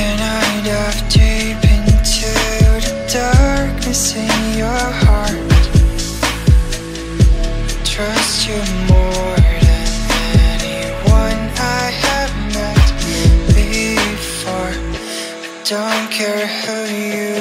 Can I dive deep into the darkness in your heart? Trust you more than anyone I have met before. I don't care who you are.